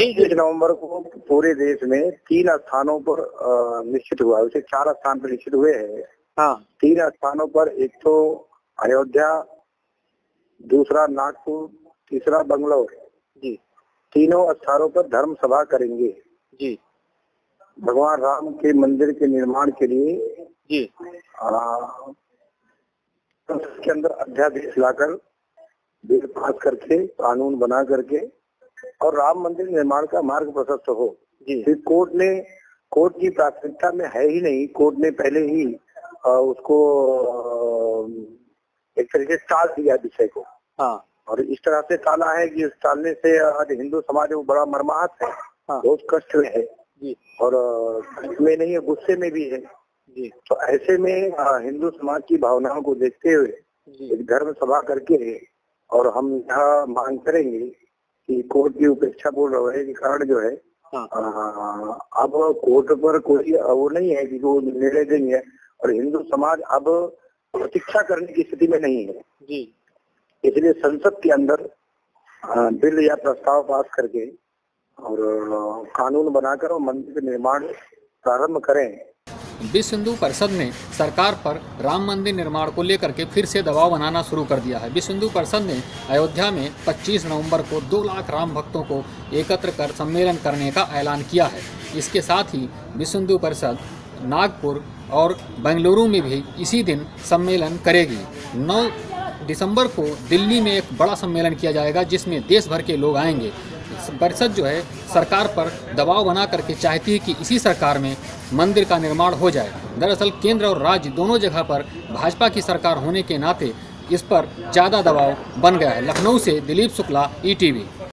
21 नवंबर को पूरे देश में 3 स्थानों पर निश्चित हुआ है, उसे 4 स्थान पर निश्चित हुए हैं। हाँ, 3 स्थानों पर, एक तो अयोध्या, दूसरा नागपुर, तीसरा बंगलौर। जी, तीनों स्थानों पर धर्म सभा करेंगे। जी, भगवान राम के मंदिर के निर्माण के लिए जी के अंदर अध्यादेश लाकर बिल पास करके कानून बना करके और राम मंदिर निर्माण का मार्ग प्रशस्त हो। जी, कोर्ट की प्राथमिकता में है ही नहीं, कोर्ट ने पहले ही उसको एक तरीके से टाल दिया विषय को। हाँ, और इस तरह से टाला है कि इस टालने से आज हिंदू समाज में बड़ा मर्माहत है। हाँ, बहुत कष्ट में है। जी, और इसमें नहीं है, गुस्से में भी है। जी, तो ऐसे में हिंदू समाज की भावनाओं को देखते हुए एक धर्म सभा करके और हम यहाँ मांग करेंगे कि कोर्ट की उपेक्षा पूर्ण रवैये के कारण जो है, अब कोर्ट पर कोई वो नहीं है कि वो निर्णय देंगे और हिंदू समाज अब प्रतीक्षा करने की स्थिति में नहीं है। जी, इसलिए संसद के अंदर बिल या प्रस्ताव पास करके और कानून बनाकर और मंदिर का निर्माण प्रारंभ करें। विश्व हिंदू परिषद ने सरकार पर राम मंदिर निर्माण को लेकर के फिर से दबाव बनाना शुरू कर दिया है। विश्व हिंदू परिषद ने अयोध्या में 25 नवंबर को 2 लाख राम भक्तों को एकत्र कर सम्मेलन करने का ऐलान किया है। इसके साथ ही विश्व हिंदू परिषद नागपुर और बेंगलुरु में भी इसी दिन सम्मेलन करेगी। 9 दिसंबर को दिल्ली में एक बड़ा सम्मेलन किया जाएगा जिसमें देश भर के लोग आएंगे। परिषद जो है सरकार पर दबाव बना करके चाहती है कि इसी सरकार में मंदिर का निर्माण हो जाए। दरअसल केंद्र और राज्य दोनों जगह पर भाजपा की सरकार होने के नाते इस पर ज़्यादा दबाव बन गया है। लखनऊ से दिलीप शुक्ला, ETV।